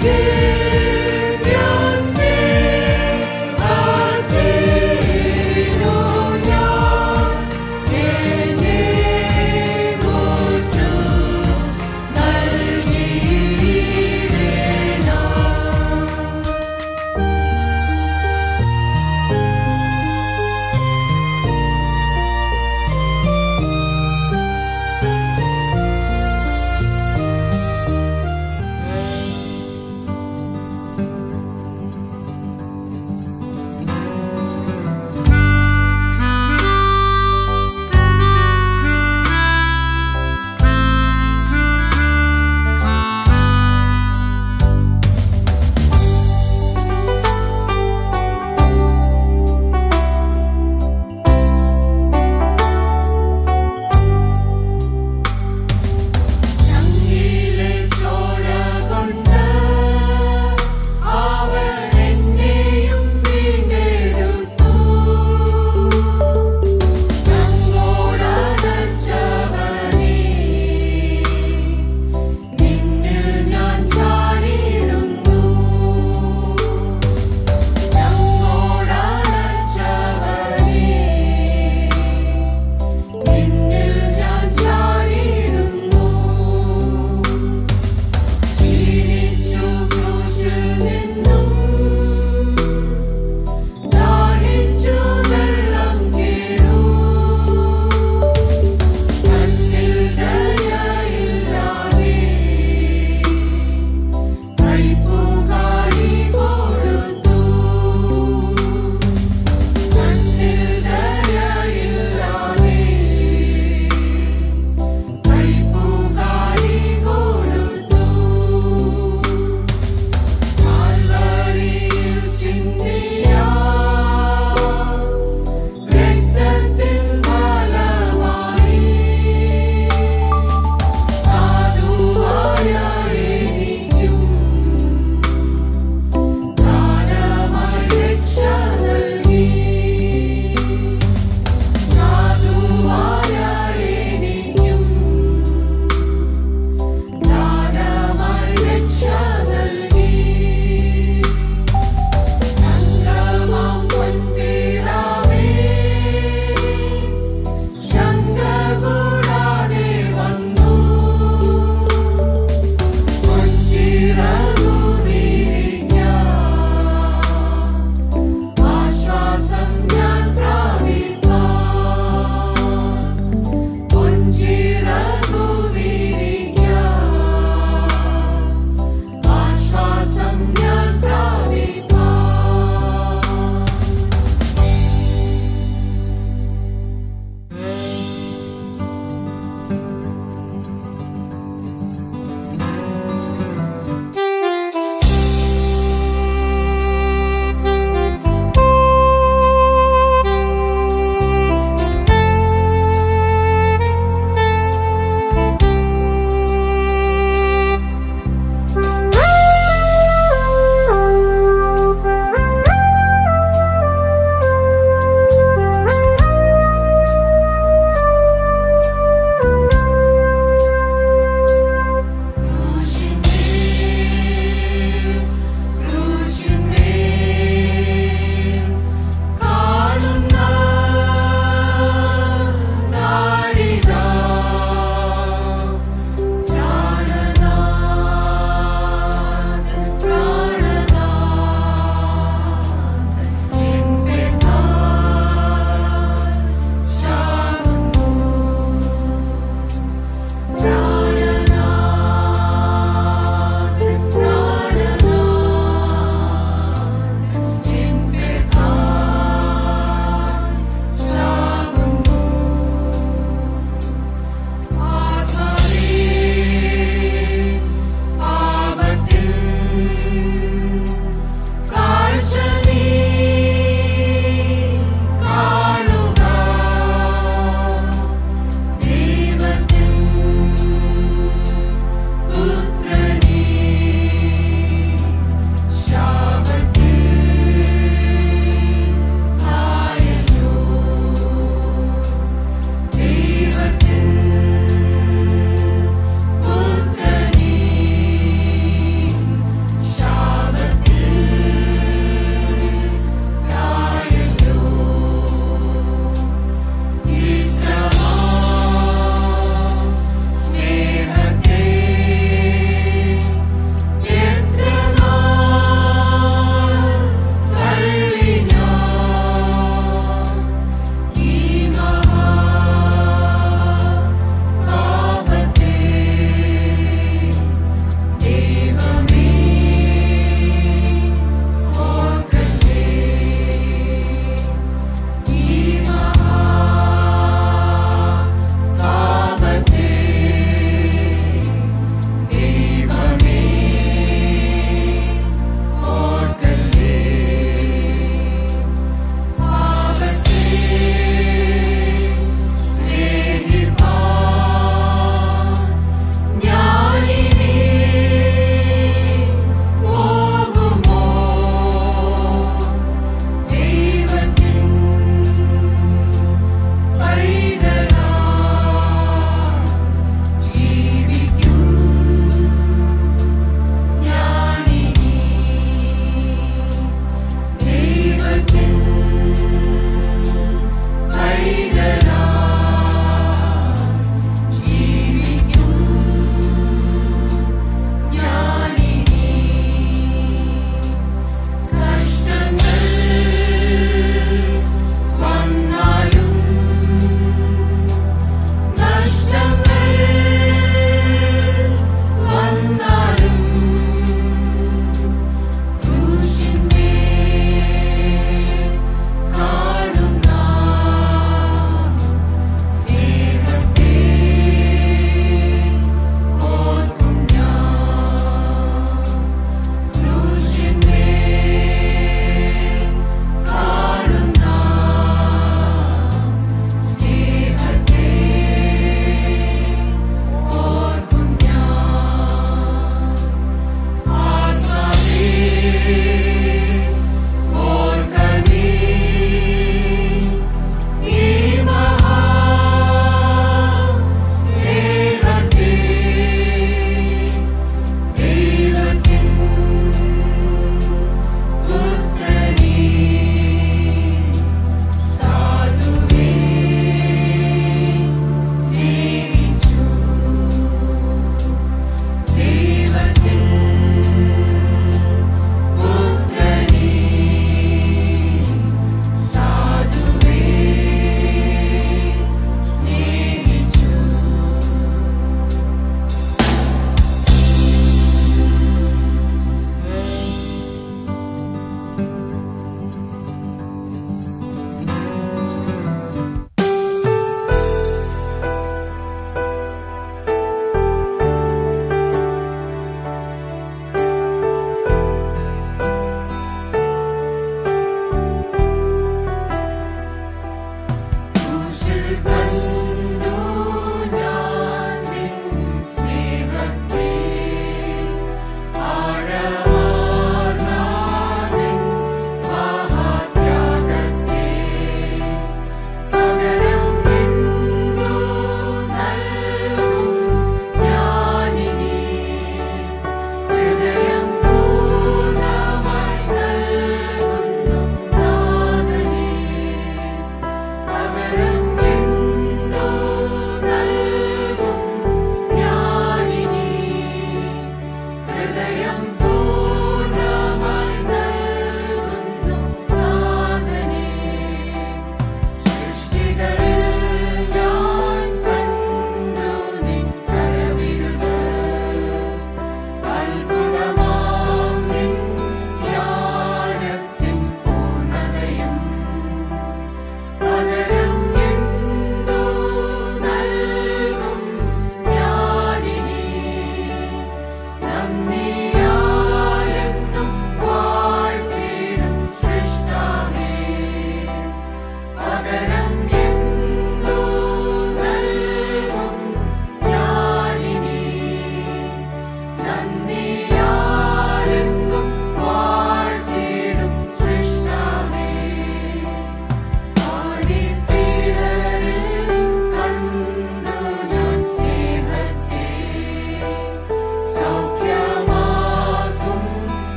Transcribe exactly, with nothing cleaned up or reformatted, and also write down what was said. day.